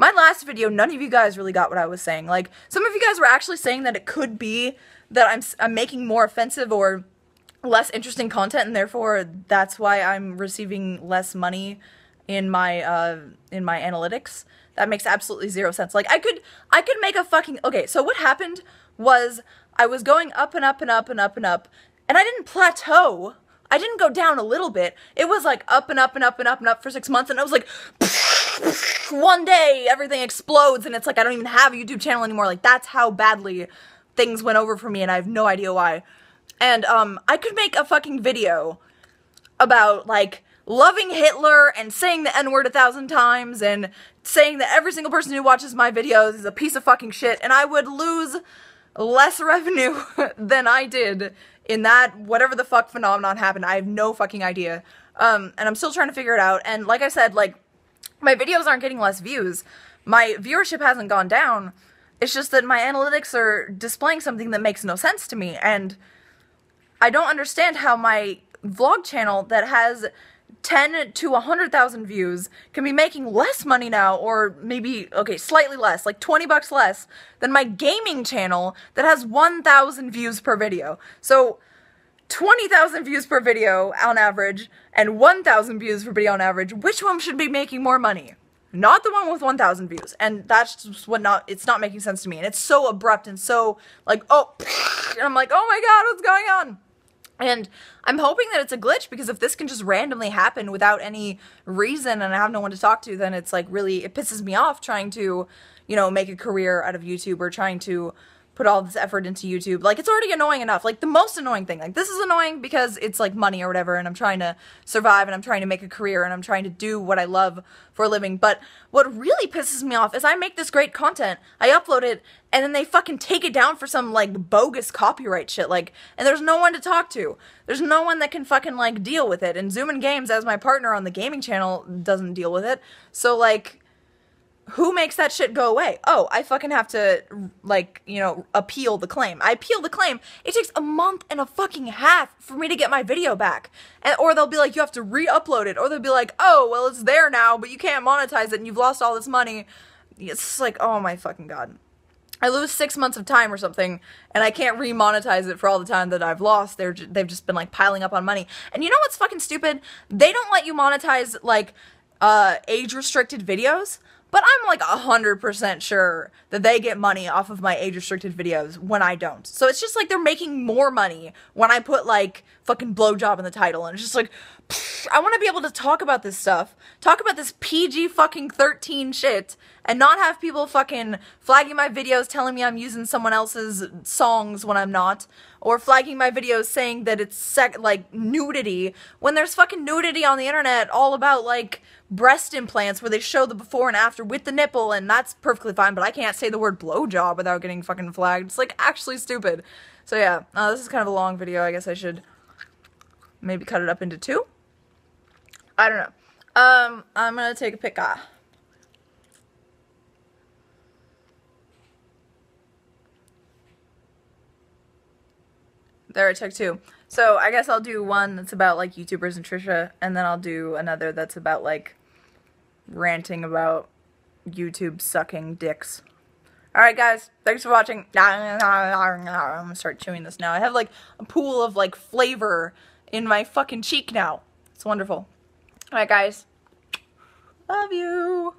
my last video, none of you guys really got what I was saying. Like, some of you guys were actually saying that it could be that I'm making more offensive or less interesting content, and therefore that's why I'm receiving less money in my analytics. That makes absolutely zero sense. Like, I could make a fucking... Okay, so what happened was I was going up and up and up and up and up, and I didn't plateau. I didn't go down a little bit. It was like up and up and up and up and up for 6 months, and I was like, one day everything explodes, and it's like I don't even have a YouTube channel anymore. Like, that's how badly things went over for me, and I have no idea why. And, I could make a fucking video about, like, loving Hitler and saying the N-word 1,000 times and saying that every single person who watches my videos is a piece of fucking shit, and I would lose less revenue than I did in that whatever the fuck phenomenon happened. I have no fucking idea. And I'm still trying to figure it out, and like I said, like, my videos aren't getting less views. My viewership hasn't gone down. It's just that my analytics are displaying something that makes no sense to me, and I don't understand how my vlog channel that has 10 to 100,000 views can be making less money now, or maybe, okay, slightly less, like 20 bucks less than my gaming channel that has 1,000 views per video. So 20,000 views per video on average and 1,000 views per video on average, which one should be making more money? Not the one with 1,000 views, and that's just what it's not making sense to me, and it's so abrupt and so, like, oh, and I'm like, oh my god, what's going on? And I'm hoping that it's a glitch, because if this can just randomly happen without any reason and I have no one to talk to, then it's like really, it pisses me off trying to, you know, make a career out of YouTube or trying to put all this effort into YouTube. Like, it's already annoying enough. Like, the most annoying thing, like, this is annoying because it's like money or whatever, and I'm trying to survive, and I'm trying to make a career, and I'm trying to do what I love for a living. But what really pisses me off is I make this great content, I upload it, and then they fucking take it down for some, like, bogus copyright shit, like, and there's no one to talk to. There's no one that can fucking, like, deal with it, and Zoomin Games, as my partner on the gaming channel, doesn't deal with it. So, like, who makes that shit go away? Oh, I fucking have to, like, you know, appeal the claim. I appeal the claim. It takes a month and a fucking half for me to get my video back. And, or they'll be like, you have to re-upload it. Or they'll be like, oh, well, it's there now, but you can't monetize it and you've lost all this money. It's like, oh my fucking god. I lose 6 months of time or something, and I can't re-monetize it for all the time that I've lost. They've just been, like, piling up on money. And you know what's fucking stupid? They don't let you monetize, like, age-restricted videos. But I'm like 100% sure that they get money off of my age-restricted videos when I don't. So it's just like they're making more money when I put, like, fucking blowjob in the title. And it's just like, pfft, I want to be able to talk about this stuff. Talk about this PG fucking 13 shit. And not have people fucking flagging my videos telling me I'm using someone else's songs when I'm not. Or flagging my videos saying that it's, like, nudity. When there's fucking nudity on the internet all about, like, breast implants where they show the before and after with the nipple, and that's perfectly fine, but I can't say the word blowjob without getting fucking flagged. It's, like, actually stupid. So yeah, this is kind of a long video. I guess I should maybe cut it up into two? I don't know. I'm gonna take a pic. There, I took two. So I guess I'll do one that's about, like, YouTubers and Trisha, and then I'll do another that's about, like, ranting about YouTube sucking dicks. Alright guys, thanks for watching. I'm gonna start chewing this now. I have, like, a pool of, like, flavor in my fucking cheek now. It's wonderful. Alright guys, love you!